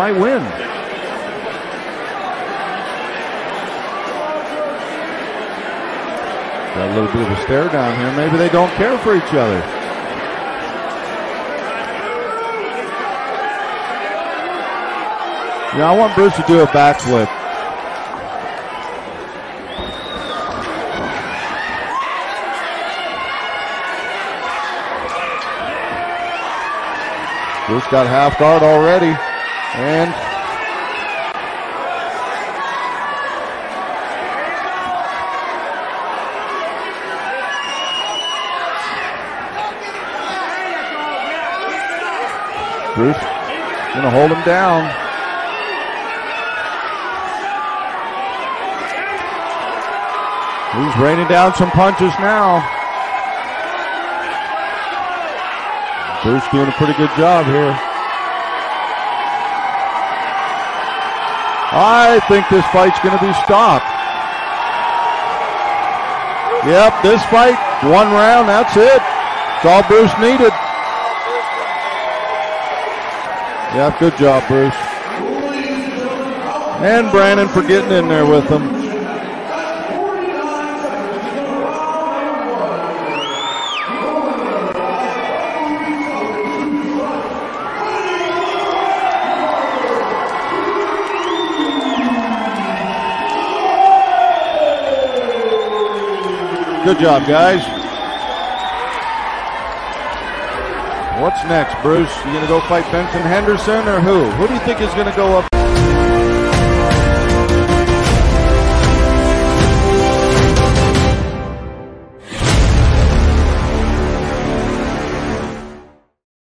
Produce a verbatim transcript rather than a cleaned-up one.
might win. Got a little bit of a stare down here. Maybe they don't care for each other. Yeah, I want Bruce to do a backflip. Bruce got half guard already. And Bruce gonna hold him down. He's raining down some punches now. Bruce doing a pretty good job here. I think this fight's going to be stopped. Yep, this fight, one round, that's it. It's all Bruce needed. Yep, good job, Bruce. And Brandon for getting in there with him. Good job, guys. What's next, Bruce? You gonna go fight Benson Henderson or who? Who do you think is gonna go up?